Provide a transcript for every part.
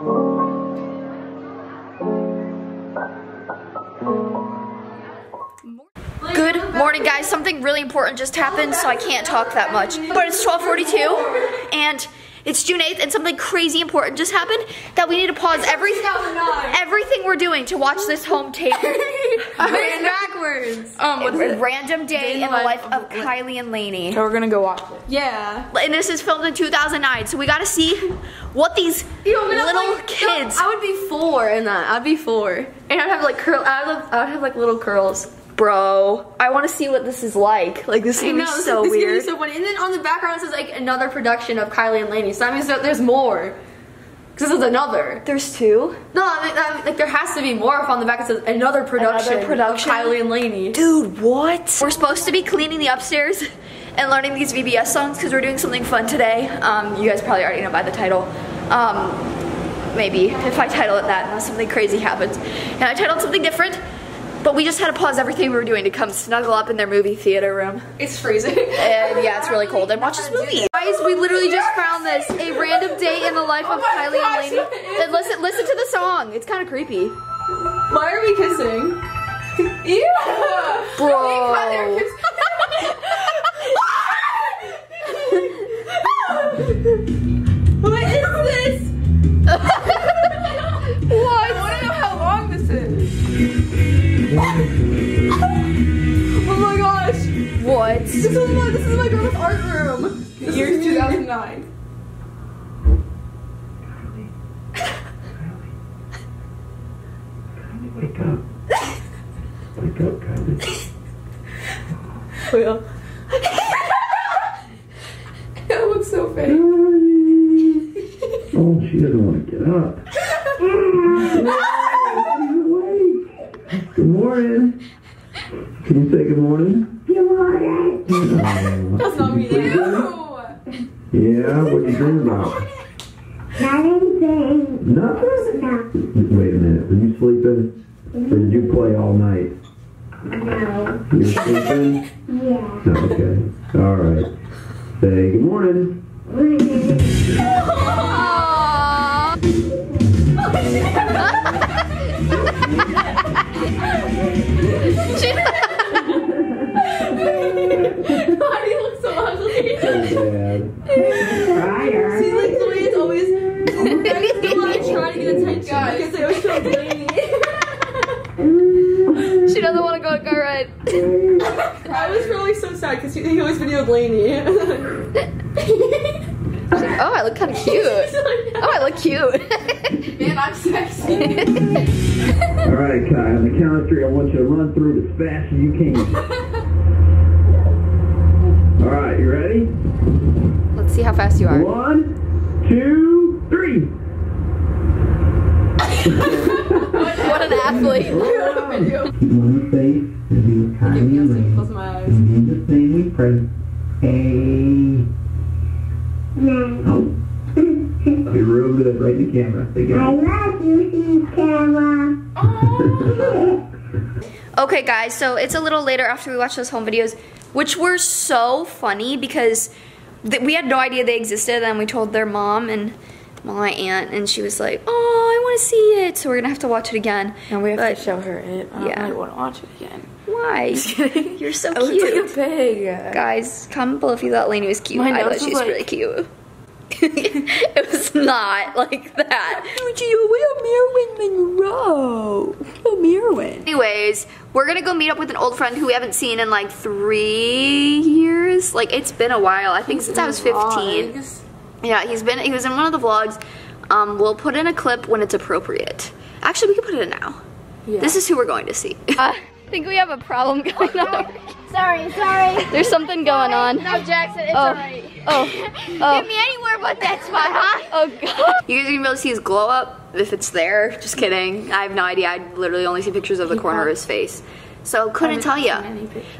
Good morning, guys. Something really important just happened, so I can't talk that much. But it's 12:42, and it's June 8th, and something crazy important just happened that we need to pause everything we're doing to watch this home tape. Ran backwards. A random day in the life of Kylie and Lainey. So we're gonna go watch it. Yeah. And this is filmed in 2009, so we gotta see what these little kids. I would be 4 in that. I'd be 4, and I'd have like curl. I would have like little curls. Bro, I want to see what this is like. Like, this is so weird. This is so funny. And then on the background it says like another production of Kylie and Lainey. So that means that there's more. Because this is another. There's 2? No, like there has to be more. If on the back it says another production of Kylie and Lainey. Dude, what? We're supposed to be cleaning the upstairs and learning these VBS songs because we're doing something fun today. You guys probably already know by the title. Maybe if I title it that, unless something crazy happens. And I titled something different. But we just had to pause everything we were doing to come snuggle up in their movie theater room. It's freezing. And yeah, it's really cold. And watch this movie. Guys, we literally just found this. A random day in the life of Kylie and Lainey. And listen to the song. It's kind of creepy. Why are we kissing? Ew. Bro. What is this? What? I want to know how long this is. Oh my gosh! What? This is my grandma's art room. This year's 2009. Kylie, wake up! Wake up, Kylie. Well, that looks so fake. Oh, she doesn't want to get up. Good morning. Can you say good morning? Good morning. That's not me. Yeah, what are you dreaming about? Not anything. Nothing? No. Wait a minute. Were you sleeping? Or did you play all night? No. You were sleeping? Yeah. Okay. All right. Say good morning. Why do you look so ugly? See, like the way it's always trying to get attention. Guys, I was so Lainey. She doesn't want to go right. I was really so sad because he always videoed Lainey. Like, oh, I look kind of cute. Oh, I look cute. Man, I'm sexy. All right, Kai, on the count of 3, I want you to run through it as fast as you can. All right, you ready? Let's see how fast you are. 1, 2, 3. What an athlete. One thing to be kind of and do the thing we pray. They rubbed it right in the camera. I love you, camera. Okay, guys, so it's a little later after we watched those home videos, which were so funny because we had no idea they existed, and we told their mom and my aunt, and she was like, oh, I want to see it, so we're going to have to watch it again. And we have to show her it. I don't want to watch it again. Why? You're so cute. I look like a pig. Guys, comment below if you thought Lainey was cute. I thought she was really cute. It was not like that. Would you wear Marilyn Monroe? Marilyn. Anyways, we're gonna go meet up with an old friend who we haven't seen in like 3 years. Like, it's been a while. I think since I was 15. Vlogs. Yeah, he was in one of the vlogs. We'll put in a clip when it's appropriate. Actually, we can put it in now. Yeah. This is who we're going to see. I think we have a problem going on. Sorry. There's something going on. No, Jackson, it's alright. Get me anywhere but that spot, huh? Oh, God. You guys are gonna be able to see his glow up if it's there. Just kidding. I have no idea. I literally only see pictures of the corner of his face. So, couldn't tell you.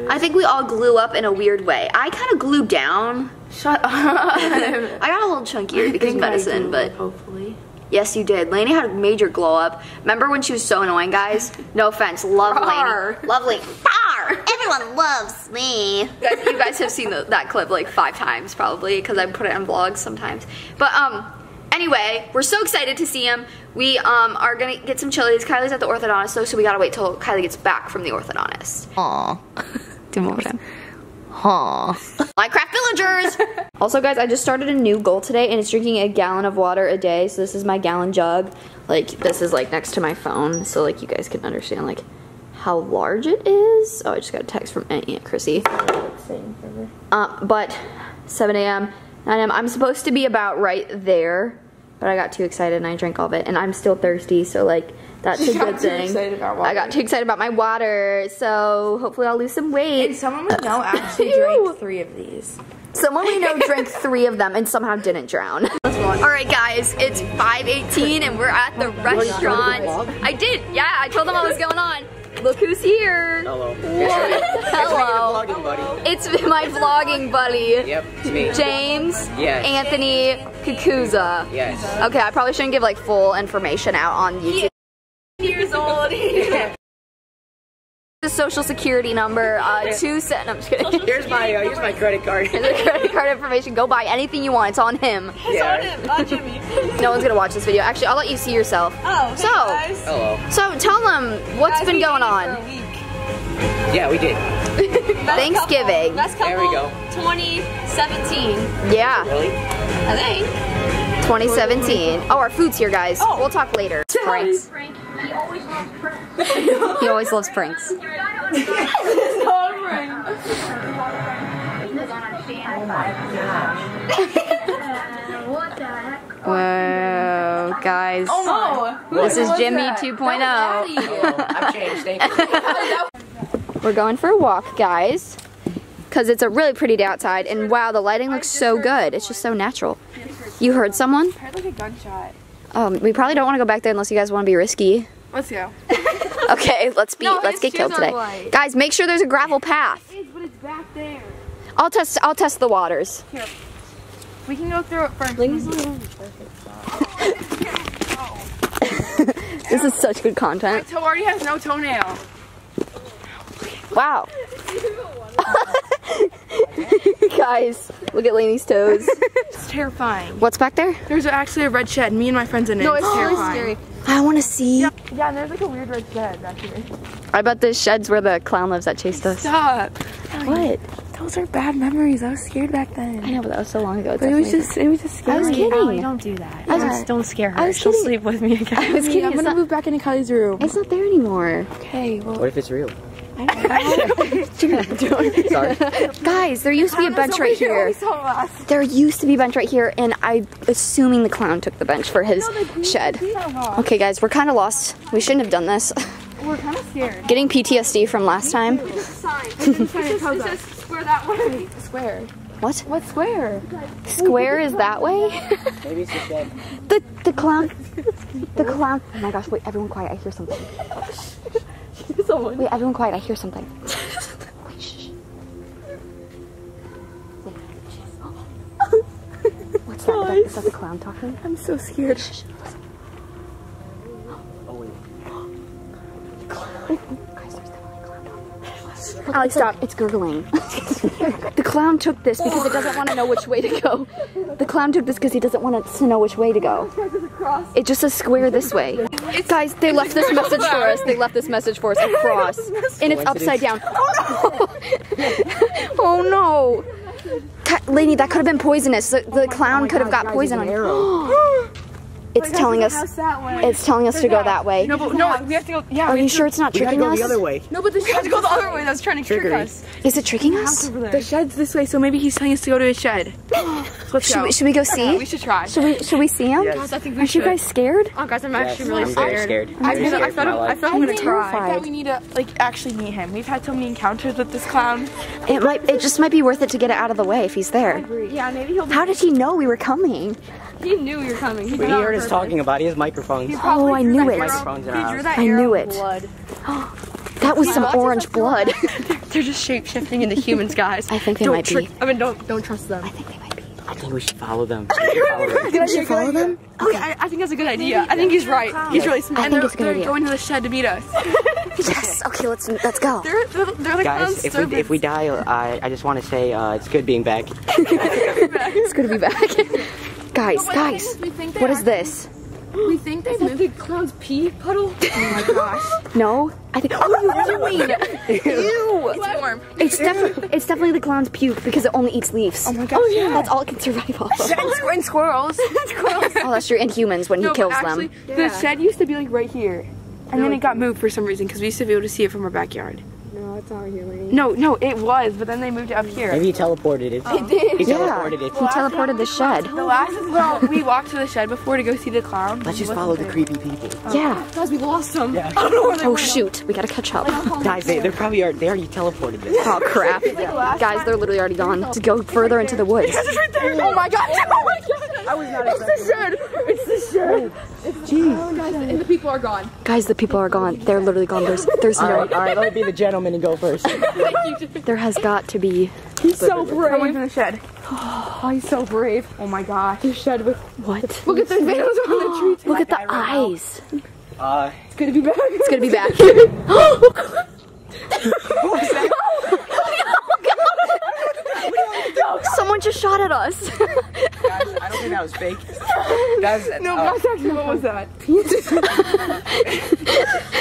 I think we all glue up in a weird way. I kind of glued down. Shut up. I got a little chunkier because of medicine, but. Hopefully. Yes, you did. Lainey had a major glow up. Remember when she was so annoying, guys? No offense. Love Lainey. Lovely. Rawr. Everyone loves me. You guys have seen that clip like 5 times probably because I put it in vlogs sometimes. But Anyway, we're so excited to see him. We are gonna get some chilies. Kylie's at the orthodontist though, so we gotta wait till Kylie gets back from the orthodontist. Aww. Do more time. Aww. Minecraft villagers! Also guys, I just started a new goal today and it's drinking a gallon of water a day. So this is my gallon jug. Like this is like next to my phone, so like you guys can understand like how large it is. Oh, I just got a text from Aunt Chrissy. But 7 a.m., 9 a.m. I'm supposed to be about right there, but I got too excited and I drank all of it, and I'm still thirsty, so like that's a good thing. I got too excited about my water, so hopefully I'll lose some weight. And someone we know actually drank 3 of these. Someone we know drank 3 of them and somehow didn't drown. Alright guys, it's 5:18 and we're at the restaurant. I did, yeah, I told them what was going on. Look who's here. Hello. Hello. It's my vlogging buddy. It's my vlogging buddy. Yep, it's me. James. Yes. Anthony Cucuza. Yes. Okay, I probably shouldn't give like full information out on YouTube. Years old. Yeah. The social security number, I'm just kidding. Here's my credit card. Here's the credit card information. Go buy anything you want. It's on him. It's on him. On Jimmy. No one's gonna watch this video. Actually, I'll let you see yourself. Oh. So. Hey guys. Hello. So tell them what's been going on. For a week. Yeah, we did. Thanksgiving. Best couple. There we go. 2017. Yeah. Really? I think. 2017. Oh, our food's here, guys. Oh. We'll talk later. Pranks. He always loves pranks. He always loves pranks. It's not a prank. Whoa, guys. Oh, this is Jimmy 2.0. I've changed, thank you. We're going for a walk, guys, because it's a really pretty day outside, and wow, the lighting looks so good. It's just so natural. You heard someone? I heard like a gunshot. We probably don't want to go back there unless you guys want to be risky. Let's go. Okay, let's get killed today. Light. Guys, make sure there's a gravel path. It is, but it's back there. I'll test the waters. Here. We can go through it first. This is such good content. My toe already has no toenail. Wow. Guys, look at Lainey's toes. It's terrifying. What's back there? There's actually a red shed. Me and my friends in it. No, it's terrifying. Scary. I want to see. Yeah, and there's like a weird red shed back here. I bet this shed's where the clown lives that chased us. Stop. What? Those are bad memories. I was scared back then. I know, but that was so long ago. But it was just scary. I was kidding. Allie, don't do that. Yeah. Just don't scare her. She'll sleep with me again. I was kidding. I'm gonna move back into Kylie's room. It's not there anymore. Okay. Well, what if it's real? Sorry. Guys, there used to be a bench right here. There used to be a bench right here, and I'm assuming the clown took the bench for his shed. Okay, guys, we're kind of lost. We shouldn't have done this. We're kind of scared. Getting PTSD from last time. It says square that way. Square. What? What square? Square is that way? Maybe it's the clown. Oh my gosh! Wait, everyone quiet. I hear something. Someone. Wait, everyone quiet, I hear something. Wait, shh. What's that? Guys. Is that the clown talking? I'm so scared. Shh. Oh, wait. Clown. Guys, there's definitely a clown talking. Look, Allie, stop. It's gurgling. The clown took this because it doesn't want to know which way to go. The clown took this because he doesn't want to know which way to go. It just says square this way. Guys, they left this message for us. They left this message for us across, and it's upside down. Oh no! Oh no! Lainey, that could have been poisonous. The clown could have got poison on it. It's telling us to go that way. No, we have to go. Yeah. Are you sure it's not tricking us? We have to go the other way. No, but the shed has to go the other way. That's trying to trick us. Is it tricking us? The shed's this way, so maybe he's telling us to go to his shed. Should we go see? We should try. Should we see him? Yes. Aren't you guys scared? Oh, guys, I'm actually really scared. I thought I'm gonna cry. I thought we need to like actually meet him. We've had so many encounters with this clown. It just might be worth it to get it out of the way if he's there. Yeah, maybe he'll. How did he know we were coming? He knew you were coming. He heard us talking about his microphones. Oh, I knew it. I knew it. That was some orange blood. They're just shape-shifting into humans, guys. I think they might be. I mean, don't trust them. I think they might be. I think we should follow them. We should follow them? Okay, I think that's a good idea. I think he's right. He's really smart. I think it's a good idea. They're going to the shed to beat us. Yes. Okay, let's go. They're like guys, if we die, I just want to say it's good being back. It's good to be back. Guys, what is this? We think they moved. Is that big cloud's pee puddle? Oh my gosh. No, I think. What are you doing? Ew. It's warm. It's definitely the clown's puke because it only eats leaves. Oh my gosh. Oh yeah. That's all it can survive off of. And squirrels. Squirrels. Oh, that's true. And humans when he kills them. Yeah. The shed used to be like right here, and then it got moved for some reason because we used to be able to see it from our backyard. No, it's not here, Lainey. No, it was, but then they moved it up here. Maybe he teleported it. It did. He teleported it. He teleported the shed. The last is, well, we walked to the shed before to go see the clown. Let's just follow the creepy people. Yeah. Guys, we lost them. Yeah. I don't know where they went. Oh, shoot. We gotta catch up. Guys, they probably are. They already teleported this. Oh, crap. Guys, they're literally already gone to go further into the woods. It's right there. Oh, my God. Oh, my God. I was not expecting. It's the shed. It's the shed. Oh, guys, and the people are gone. Guys, the people are gone. They're literally gone. There's no. All right, let me be the gentleman. I'm gonna go first. There has got to be. He's so brave. I went in the shed. Oh, he's so brave. Oh my gosh. The shed with what? Look at the veils on the tree. Look at the eyes. It's gonna be back. It's gonna be back. Oh God! No, someone just shot at us. Guys, I don't think that was fake. That's, no, that's actually what was that?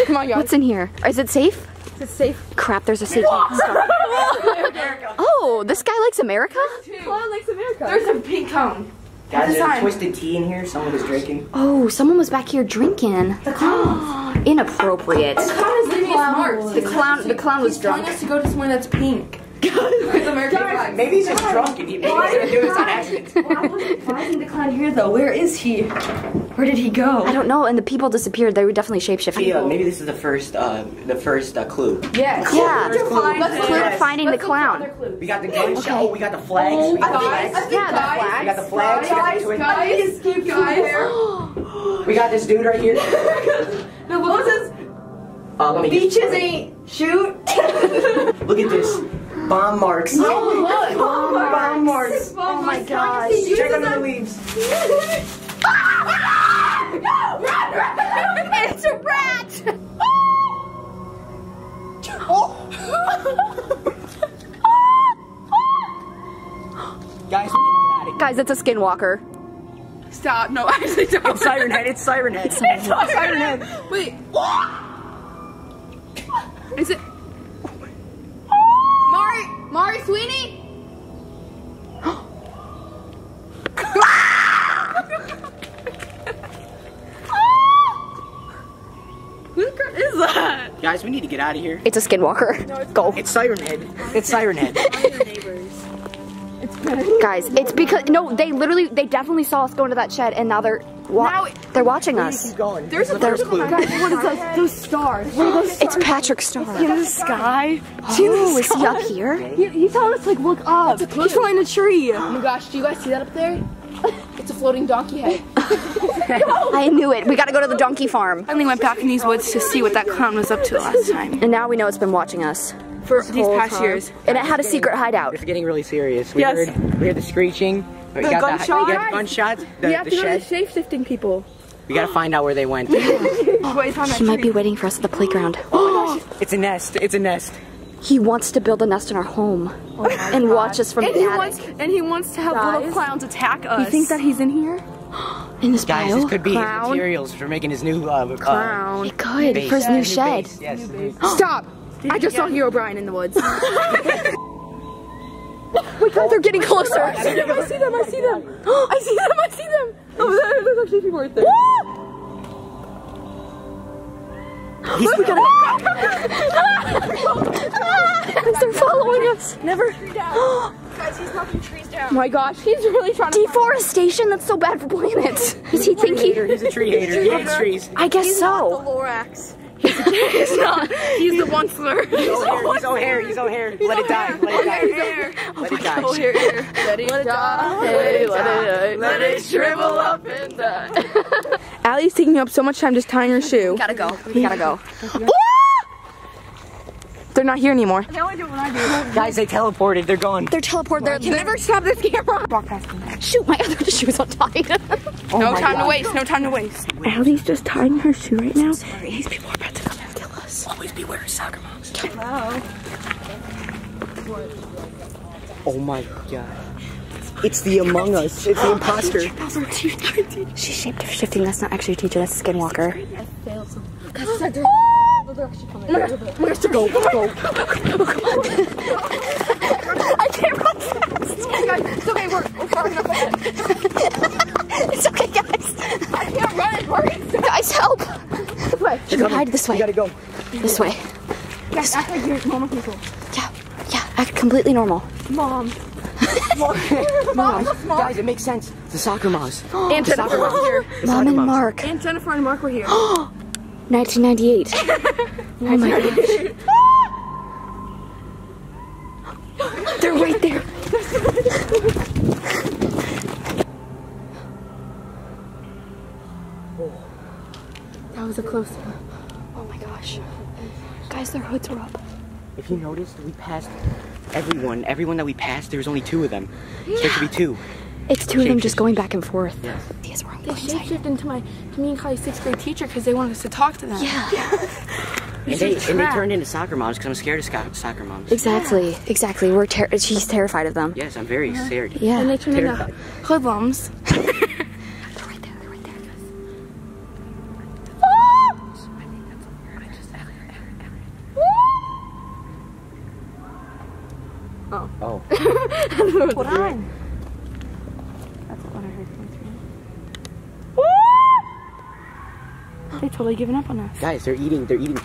Come on, y'all. What's in here? Is it safe? It's safe. Crap, there's a safe. Oh, this guy likes America? Clown likes America. There's a pink cone. Guys, there's a twisted tea in here. Someone was drinking. Oh, someone was back here drinking. The clown. Inappropriate. The clown is leaving us marks. The clown was drunk. He's telling us to go to somewhere that's pink. Guys, maybe he's just drunk and he maybe he's gonna do this on accident. Well, I wasn't finding the clown here though. Where is he? Where did he go? I don't know. And the people disappeared. They were definitely shapeshifting. Yeah, maybe this is the first clue. Yes. Yeah. Let's clue to finding the clown. We got the gunshot. Okay. We got the flags. Oh, we got the flags. Yeah, the flags. We got the flags. Guys. We got this dude right here. No, what was this? Beaches ain't shoot. Look at this. Bomb marks. Oh, look. Bomb marks. Oh my gosh. Check out the leaves. No! Run, run! It's a rat! Guys, we need to get out of here. Guys, it's a skinwalker. Stop. No, actually don't. It's Siren Head. It's Siren Head. It's Siren Head. Wait. Is it? Mari Sweeney? Who the crap is that? Guys, we need to get out of here. It's a skinwalker. No, it's go. It's Siren Head. It's Siren Head. Guys, it's because no, they definitely saw us go into that shed, and now they're watching us. Going. There's a clue. Guys, what is that? Those stars. What are those stars? It's Patrick's star. It's in the sky. Oh, is he up here? He's telling us like look up. He's climbing a tree. Oh my gosh, do you guys see that up there? It's a floating donkey head. I knew it. We gotta go to the donkey farm. Finally went back in these woods to see what that clown was up to last time. And now we know it's been watching us. For these past years. And it had a secret hideout. It's getting really serious. We heard the screeching. We got gunshots. We have to go to the shape-shifting people. We gotta find out where they went. He might be waiting for us at the playground. Oh my gosh. It's a nest. It's a nest. He wants to build a nest in our home and watch us from the attic. And he wants to have little clowns attack us. You think that he's in here? In this guys, bio? This could be his materials for making his new clown. It could for his new shed. Stop! I just saw Hugh O'Brien in the woods. Wait, God, they're getting closer. I see them, I see them, I see them. I see them, I see them. Oh, there's actually people right there. They're following us. Never. Guys, he's knocking trees down. My gosh, he's really trying to. Deforestation? That's so bad for planets. Does he think he's a tree hater. He hates trees. I guess he's so. Not the Lorax. He's not. He's the onceler. He's O'Hare. He's O'Hare. Let it die. Let it die. Let it die. Let it die. Let it shrivel up and die. Allie's taking up so much time just tying her shoe. Gotta go. We gotta go. They're not here anymore. They only do what I do. Guys, they teleported. They're gone. They're teleported. They never stop this camera. Walk past me. Shoot, my other shoe's on tie. No time to waste. No time to waste. Allie's just tying her shoe right now. Sorry. These people are about to come and kill us. Always beware of soccer moms. Hello. Oh my God. It's the Among Us. It's the imposter. She's shape-shifting. That's not actually a teacher. That's a Skinwalker. I failed something. Go. I can't run fast. It's okay, we're far enough ahead. It's okay, guys. I can't run. Guys, help. You can hide this way. You gotta go. This way. Guys, act like you're normal people. Yeah, yeah, act completely normal. Mom. Mom. Guys, it makes sense. The soccer moms. And the Jennifer moms here. Mom and Mark. And Jennifer and Mark were here. 1998. Oh my gosh. They're right there. That was a close one. Oh my gosh. Guys, their hoods were up. If you noticed, we passed everyone. Everyone that we passed, there was only two of them. Yeah. So there should be two. It's two of them just going back and forth. Yeah. These were on the inside. They shaped into me and Kylie's 6th grade teacher because they wanted us to talk to them. Yeah. And they turned into soccer moms because I'm scared of soccer moms. Exactly. Yeah. Exactly. She's terrified of them. Yes, I'm very scared. Yeah. And they turned into hoodlums. They're right there. They're right there. Oh. Oh. Hold on. That's what I heard coming through. They're totally giving up on us. Guys, they're eating people. They're eating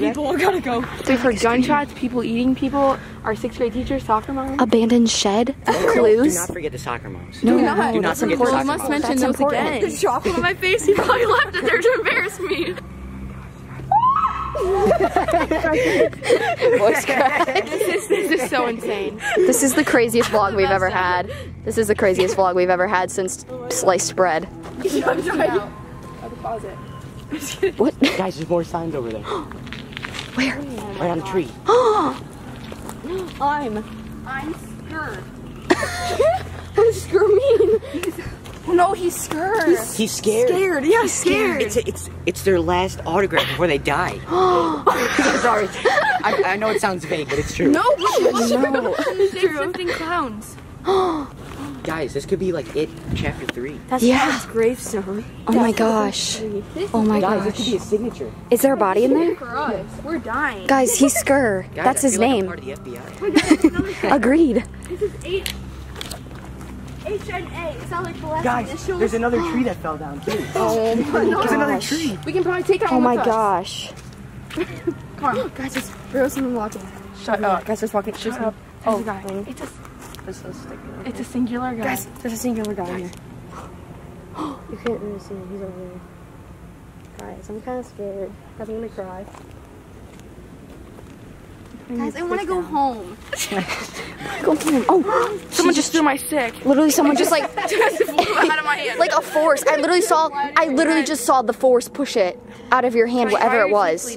people. We gotta go. They've heard gunshots, people eating people, our 6th grade teacher, soccer moms. Abandoned shed. Clues. Do not forget the soccer moms. No, no. Do not forget the soccer moms. I must mention those again. The drop on my face, he probably left it there to embarrass me. Voice crack. This is so insane. This is the craziest vlog we've ever had. This is the craziest vlog we've ever had since sliced bread. What? Guys, there's more signs over there. Where? Right on the tree. I'm scared. What does scared mean? No, he's scared. He's scared. Scared. Yeah, he's scared. It's their last autograph before they die. I'm sorry. I know it sounds vague, but it's true. No, it's true. No. It's true. Shifting clowns. Guys, this could be like It Chapter 3. That's his gravestone. Oh my gosh. Oh my gosh. Guys, this could be a signature. Is there a body in there? For us. We're dying. Guys, he's Skur. Guys, that's his name. Like I'm part of the FBI. Agreed. This is 8. HNA. It's not like the last Guys, there's another tree that fell down too. Oh my gosh. There's another tree. We can probably take out one with us. Oh my gosh. Come on. Guys, just someone walking. Shut up. Guys, just walking. Shut up. Oh, there's a guy. It's a singular guy. Guys, there's a singular guy in here. You can't really see him. He's over there. Guys, I'm kind of scared. I'm going to cry. Guys, I want to go home. Go home. Oh, someone just threw my stick. Literally, someone just like out of my hand. Like a force. I literally just saw the force push it out of your hand, whatever it was.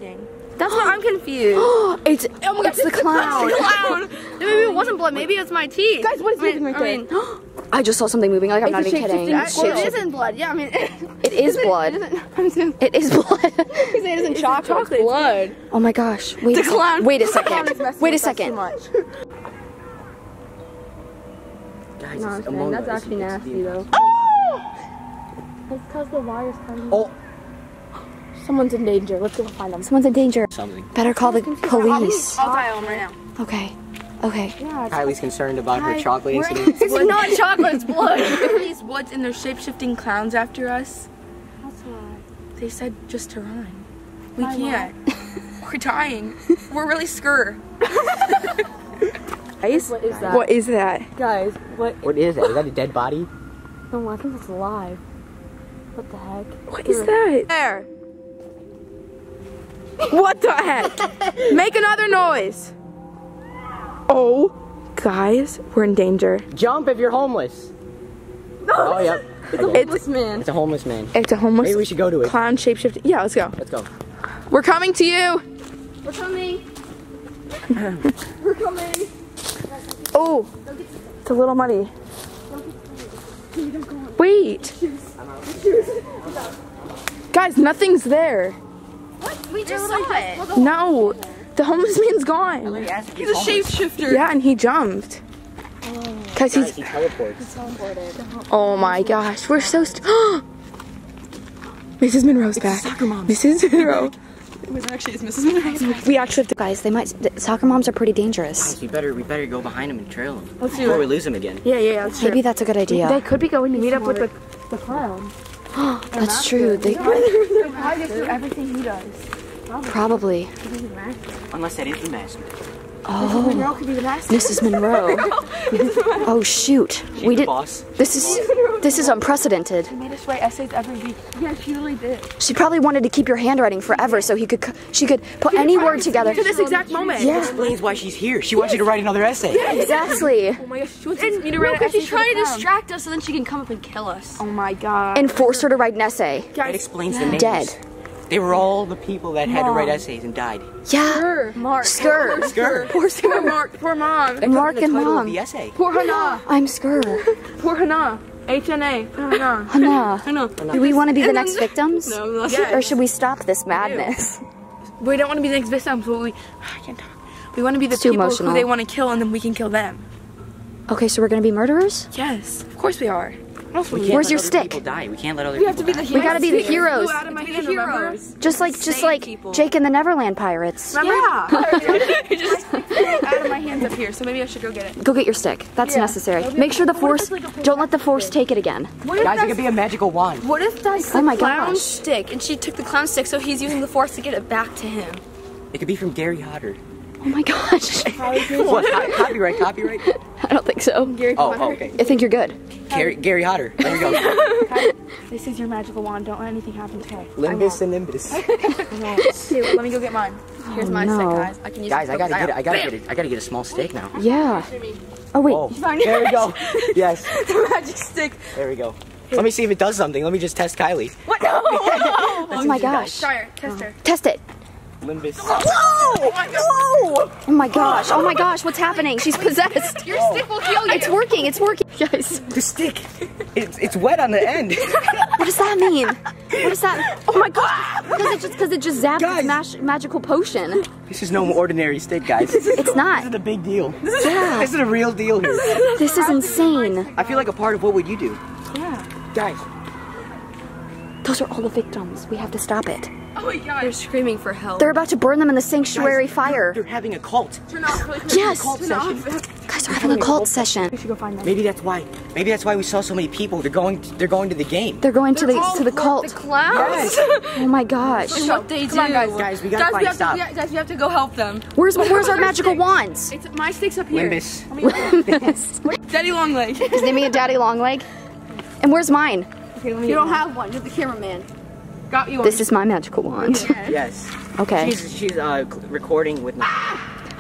That's why I'm confused. It's the clown. Maybe it wasn't blood. Maybe it's my teeth. Guys, what is moving right there? I just saw something moving. Like I'm not even kidding. Well, it isn't blood. Yeah, I mean, it is blood. It is blood. Because it isn't chocolate. It's blood. Oh my gosh. Wait. The clown. Wait a second. Wait a second. Guys, that's actually nasty though. Oh! It's because the wire's coming. Oh. Someone's in danger. Let's go find them. Someone's in danger. Something. Better call the police. I'll dial them right now. Okay. Okay. Yeah, Kylie's concerned about her chocolate incident. It's not chocolate, it's blood. These woods and they're shape-shifting clowns after us. That's why. They said just to run. We can't. We're dying. We're really scared. Guys, what is that? What is that? Guys, what is that? Is that a dead body? No, I think it's alive. What the heck? What is that? There. What the heck? Make another noise. Oh, guys, we're in danger. Jump if you're homeless. Oh, yep. It's a homeless man. It's a homeless man. It's a homeless. Maybe we should go to it. Clown shapeshifting. Yeah, let's go. Let's go. We're coming to you. We're coming. We're coming. Oh, it's a little muddy. Wait. Guys, nothing's there. What? We just saw it. No, the homeless man's gone. He's a shapeshifter. Yeah, and he jumped. Because he teleported. Oh my gosh, we're so Mrs. Monroe's back. Soccer mom. Mrs. Monroe. It was actually Mrs. Monroe. We actually have to, guys. They might. Soccer moms are pretty dangerous. Guys, we better go behind them and trail them before we lose them again. Yeah. Maybe that's a good idea. They could be going to meet up with the clown. That's true. They probably do everything he does. Probably. Unless that is the master. Oh, Monroe could be the master. Mrs. Monroe. Oh shoot, we did. This is unprecedented. She made us write essays every week. Yeah, she really did. She probably wanted to keep your handwriting forever, so she could put any word together to this exact moment. Yeah. Explains why she's here. She wants you to write another essay. Yeah, exactly. Oh my gosh, she wants me to write an essay. Because she's trying to distract us, so then she can come up and kill us. Oh my god. And force her to write an essay. That explains the names. Dead. They were all the people that had to write essays and died. Yeah. Mark. Skur. Skur. Poor Skur. Poor Mark. Poor Mom. And Mark and Mom. The essay. Poor Hannah. I'm Skur. Poor Hannah. H-N-A. Hannah. Hannah. Do we want to be the next victims? No. Yes. Or should we stop this madness? We don't want to be the next victims. I can't talk. We want to be the people who they want to kill, and then we can kill them. Okay, so we're going to be murderers? Yes. Of course we are. Where's your stick? We can't let other people die. We gotta be the heroes. Just like people. Jake and the Neverland Pirates. Remember? Yeah. Just out of my hands up here. So maybe I should go get it. Go get your stick. That's necessary. Make sure the force. Don't let the force take it again. Guys, it could be a magical wand. What if that's the clown's stick? And she took the clown's stick, so he's using the force to get it back to him. It could be from Gary Hodder. Oh my gosh. What? Copyright? I don't think so. Gary Hodder. Okay. I think you're good. Gary Hodder. There we go. Kylie, this is your magical wand. Don't let anything happen to her. Limbus and Nimbus. Let me go get mine. Here's my stick, guys. I can use it. Guys, I gotta get a small stick now. Yeah. Oh, wait. Oh, there we go. Yes. The magic stick. There we go. Let me see if it does something. Let me just test Kylie. What? No! Oh my gosh. Test her. Test it. Limbus. Whoa! Whoa! Oh my gosh! Oh my gosh! What's happening? She's possessed. Your stick will heal you. It's working! It's working, guys. The stick. It's wet on the end. What does that mean? What is that? Oh my gosh! Because it just zapped this magical potion. This is no ordinary stick, guys. It's not. This is a big deal. Yeah. This is a real deal here. This is insane. I feel like a part of What Would You Do. Yeah. Guys. Those are all the victims. We have to stop it. Oh my God! They're screaming for help. They're about to burn them in the sanctuary fire. They're having a cult. Turn off. Yes. Guys, they're having a cult session. We should go find them. Maybe that's why. Maybe that's why we saw so many people. They're going to the game. They're going to the cult. The clowns. Yes. Oh my gosh. That's what they do. Come on, guys, we gotta find stuff. Guys, we have to go help them. Where's our magical wands? My stick's up here. Limbus. Daddy Longleg. Is naming it Daddy Longleg? And where's mine? Okay, you don't have one. You're the cameraman. Got you. This is my magical wand. Yes. Okay. She's recording with me. It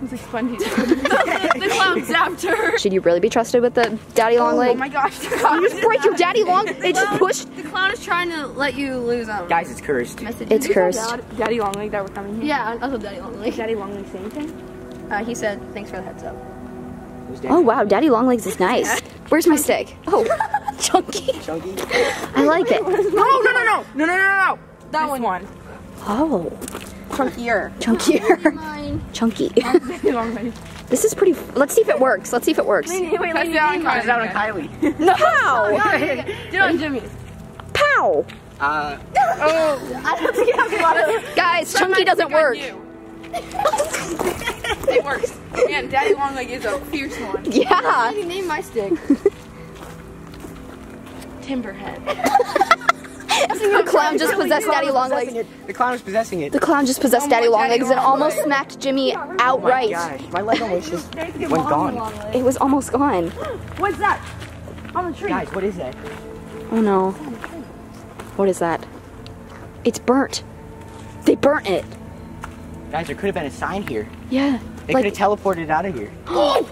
was like spongy. The clown zapped her. Should you really be trusted with the daddy long leg? Oh my gosh. You just break your daddy long leg. They just pushed. The clown is trying to let you lose him. Guys, it's cursed. It's cursed. Daddy long leg that were coming here. Yeah, also daddy long leg. Daddy long leg say anything? He said, thanks for the heads up. Oh wow, daddy long legs is nice. Where's my stick? Oh. Chunky. I like it. No. That one. Oh. Chunkier. Chunky. This is pretty. Let's see if it works. Wait, let's do that on Kylie. No. Do it on Jimmy. Pow. Oh. I don't think you have a lot of. Guys, Chunky doesn't work. It works. Man, Daddy Longleg is a fierce one. Yeah. How do you name my stick? Timberhead. The clown just possessed Daddy Longlegs. The clown was possessing it. The clown just possessed Daddy Longlegs and almost smacked Jimmy outright. Oh my leg almost just went gone. It was almost gone. What's that? On the tree. Guys, what is that? Oh no. What is that? It's burnt. They burnt it. Guys, there could have been a sign here. Yeah. They could have teleported it out of here. Oh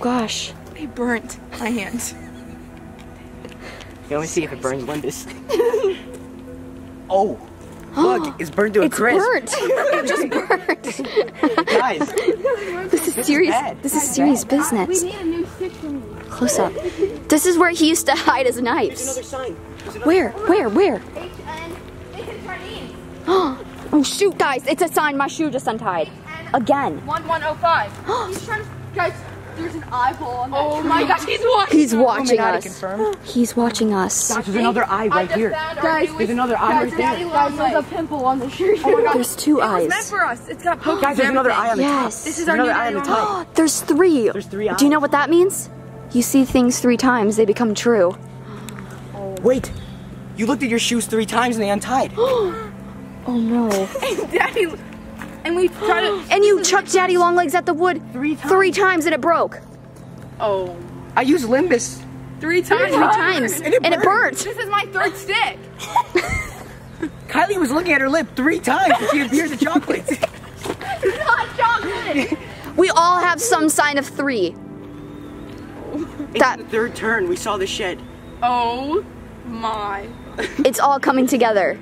gosh. They burnt my hands. You only see if it burns Limbus. Oh, look, it's burned to a crisp. It's burnt. It just burnt. Guys, this is serious business. We need a new stick for me. Close up. This is where he used to hide his knives. There's another sign. Where? H-N. Oh shoot, guys, it's a sign. My shoe just untied. Again. 1105. He's trying to, guys. There's an eyeball on that tree. My gosh, he's watching. He's watching us. He's watching us. Gosh, there's another eye right here. Guys, there's another eye right there. Guys, there's a pimple on the tree. Oh my God. There's two eyes. It was meant for us. It's got poked. Guys, there's another eye on the top. This is our new eye on the top. There's three. There's three eyes. Do you know what that means? You see things three times, they become true. Wait, you looked at your shoes three times and they untied. Oh no. And Daddy, and we tried to. And you chucked Daddy Longlegs at the wood three times and it broke. Oh. I used Limbus. Three times. And it burnt. This is my third stick. Kylie was looking at her lip three times and she had beers and chocolates. It's not chocolate. We all have some sign of three. That the third turn, we saw the shed. Oh my. It's all coming together.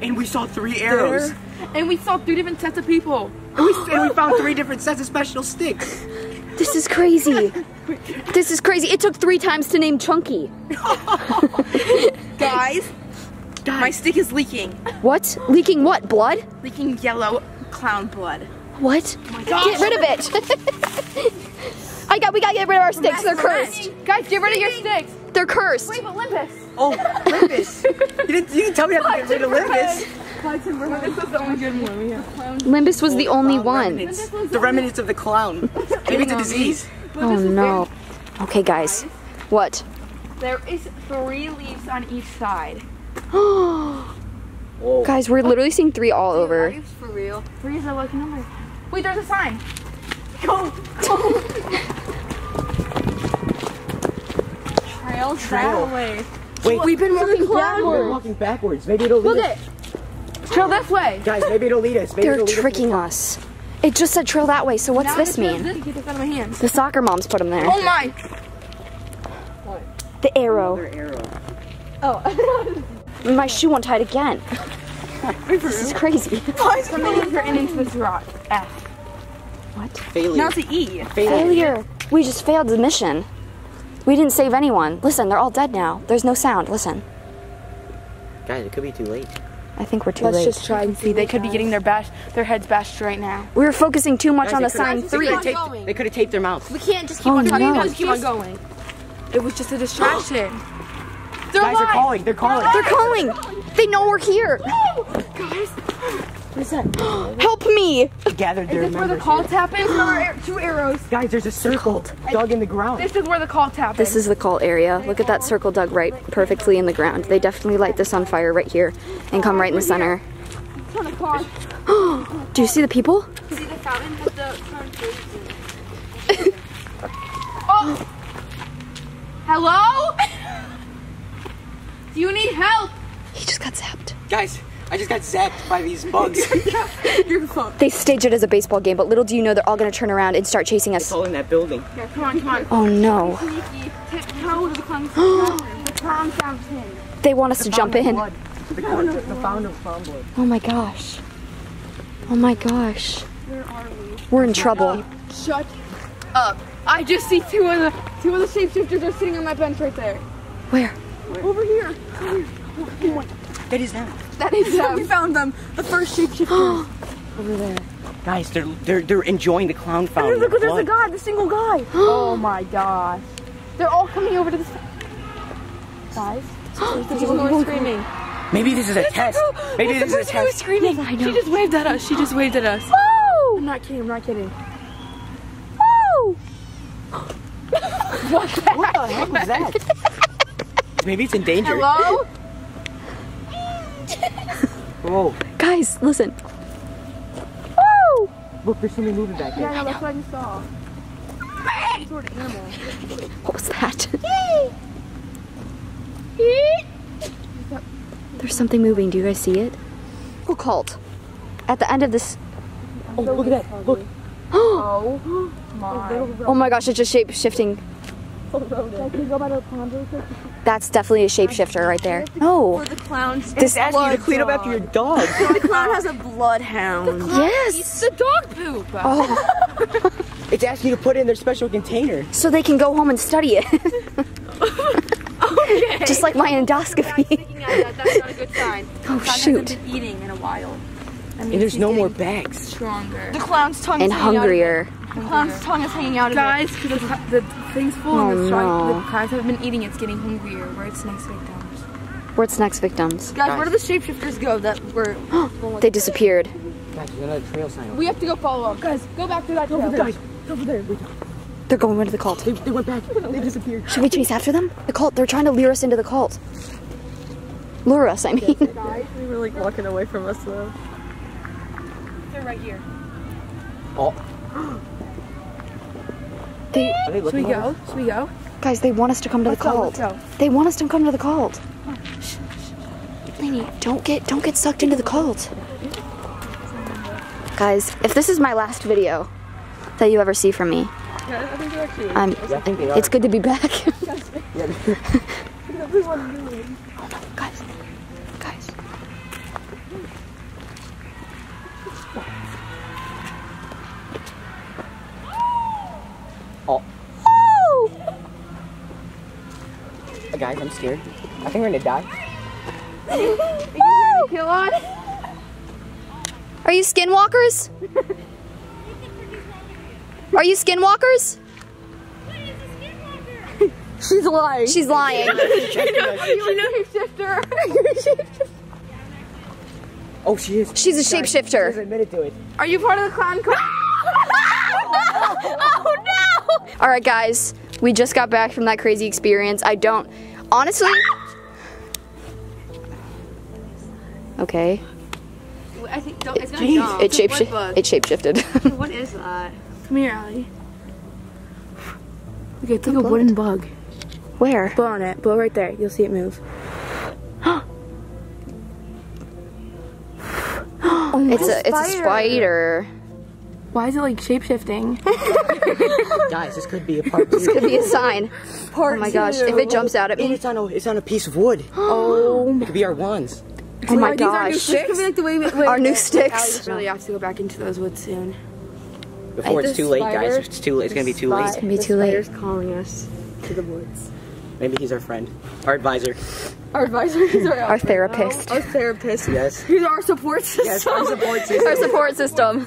And we saw three arrows. And we saw three different sets of people. And we found three different sets of special sticks. This is crazy. This is crazy. It took three times to name Chunky. Guys, my stick is leaking. What? Leaking what? Blood? Leaking yellow clown blood. What? Oh my gosh. Get rid of it. We gotta get rid of our sticks. They're cursed. Guys, get rid of your sticks. They're cursed. Wait, but Limbus. Oh, Limbus. you didn't tell me how to get rid of Limbus. Limbus was the only good one. Limbus was the only one. The remnants of the clown. Maybe it's a disease. Oh no. Okay, guys. What? There is three leaves on each side. Guys, we're literally seeing three all over. Leaves for real? Three is a lucky number. Wait, there's a sign. Go. Trail way. Wait, we've been walking backwards. We're walking backwards. Maybe it'll lead us. Look it. Trail this way. Guys, maybe it'll lead us. They're tricking us. It just said trail that way. So what's this mean? Get this out of my hands. The soccer moms put them there. Oh my! What? The arrow. Another arrow. Oh. My shoe untied again. This is crazy. Something's written into this rock. F. What? Failure. Now it's an E. Failure. We just failed the mission. We didn't save anyone. Listen, they're all dead now. There's no sound. Listen. Guys, it could be too late. I think we're too late. Let's just try and see. They could be getting their heads bashed right now. We were focusing too much on the sign three. They could have taped their mouths. We can't just keep on talking. Just keep on going. It was just a distraction. Guys, they're calling. They're calling. They're calling. They know we're here. Guys. What is that? Help me! Gathered their members. Is this where the call tap is? Two arrows. Guys, there's a circle dug in the ground. This is where the call tap is. This is the call area. Look at that circle dug right perfectly in the ground. They definitely light this on fire right here and come right in the center. Do you see the people? You see the fountain with the... Oh! Hello? Do you need help? He just got zapped. Guys! I just got zapped by these bugs. They staged it as a baseball game, but little do you know they're all going to turn around and start chasing us. It's all in that building. Yeah, come on, come on. Oh no. They want us to jump in. The fountain of blood. Oh my gosh. Oh my gosh. Where are we? We're in trouble. Shut up. I just see two of the shapeshifters are sitting on that bench right there. Where? Over here. Over here. That is them. That is them. We found them. The first shapeshifters. Over there. Guys, they're enjoying the clown fountain. Look, there's a guy, the single guy. Oh my gosh. They're all coming over to this. Guys, the people who are screaming. Maybe this is a test. Maybe this is a test. Screaming. Yes, I know. She just waved at us. She just waved at us. Woo! I'm not kidding. I'm not kidding. Woo! What the heck was that? Maybe it's endangered. Hello? Whoa. Guys, listen. Woo! Look, there's something moving back there. Yeah, that's what I saw. Some sort of animal. What was that? There's something moving. Do you guys see it? We're called. At the end of this. Oh, look at that. Look. Oh my. Oh my gosh, it's just shape shifting. That's definitely a shapeshifter right there. No. This asks you to clean up after your dog. The clown has a bloodhound. Yes. It's the dog poop. Oh. It's asking you to put it in their special container. So they can go home and study it. Okay. Just like my endoscopy. That's not a good sign. Oh, shoot. Hasn't been eating in a while. And there's no more bags. Stronger. The clown's tongue is hungrier. Hans tongue is hanging out of it. Guys, because the thing's full and the crabs have been eating, it's getting hungrier. We're its next victims. We're its next victims. Guys, where did the shapeshifters go that were... They disappeared. Guys, there's another trail sign. We have to go follow up. Guys, go back to that trail. Guys, over there. They're going right to the cult. They went back. They disappeared. Should we chase after them? The cult. They're trying to lure us into the cult. Lure us, I mean. They were like walking away from us though. They're right here. Oh. Should we go? Should we go? Guys, they want us to come to the cult. They want us to come to the cult. Lainey, don't get sucked into the cult. Guys, if this is my last video that you ever see from me, it's good to be back. Oh no, guys. Guys. Oh. Oh! Guys, I'm scared. I think we're gonna die. Are you gonna kill us? Are you skinwalkers? Are you skinwalkers? What is a skinwalker? She's lying. She's lying. Are you a shapeshifter? Oh, she is. She's a shapeshifter. She's admitted to it. Are you part of the clown club? Oh no! All right, guys, we just got back from that crazy experience. I don't, honestly. Okay. I think it's gonna jump. It shapeshifted. What is that? Come here, Allie. Okay, it's like a wooden bug. Where? Blow on it. Blow right there. You'll see it move. Oh, it's a spider. Why is it like shape-shifting? Guys, this could be a part 2. This could be a sign. Part 2. Oh my gosh, if it jumps out at me. It's on a piece of wood. Oh. It could be our wands. Oh my gosh. These are new sticks? Our new sticks. We really have to go back into those woods soon. Before it's too late, guys. It's too late. It's gonna be too late. It's gonna be too late. The spider's calling us to the woods. Maybe he's our friend. Our advisor. Our advisor? He's our therapist. Now. Our therapist. Yes. He's our support system. Yes, our support system. Our support system.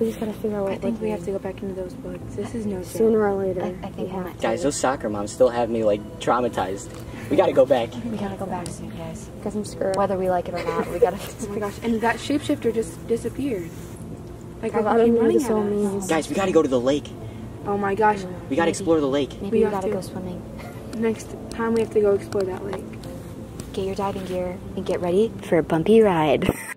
We just gotta figure out what. I think we have to go back into those woods. This is no joke. Sooner or later. I think we have to. Guys, those soccer moms still have me like traumatized. We gotta go back. We gotta go back soon, guys. Because I'm screwed. Whether we like it or not, we gotta. Oh my gosh! And that shapeshifter just disappeared. Like, I don't know so means. Guys, we gotta go to the lake. Oh my gosh. We gotta explore the lake. Maybe we gotta go swimming. Next time we have to go explore that lake. Get your diving gear and get ready for a bumpy ride.